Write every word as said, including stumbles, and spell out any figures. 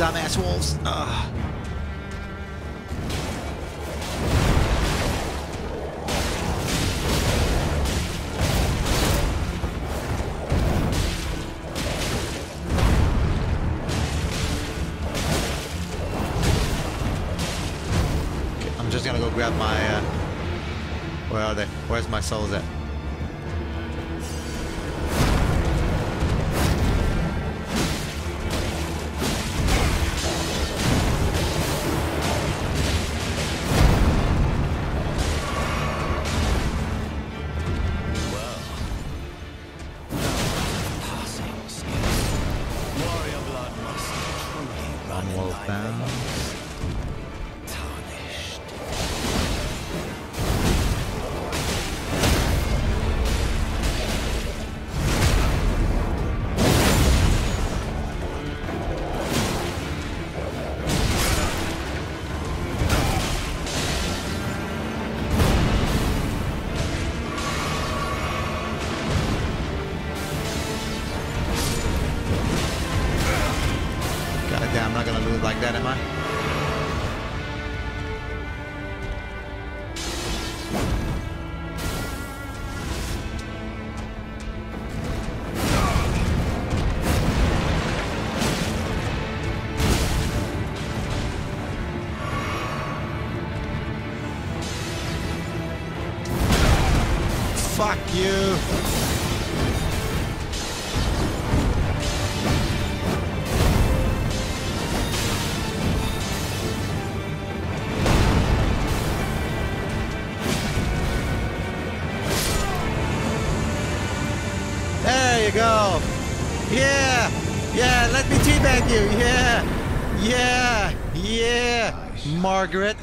dumbass wolves. Ugh. Okay, I'm just gonna go grab my, uh, where are they? Where's my souls at? I'm not gonna lose like that, am I? Fuck you! Go. Yeah. Yeah, let me teabag you. Yeah. Yeah. Yeah. Margaret.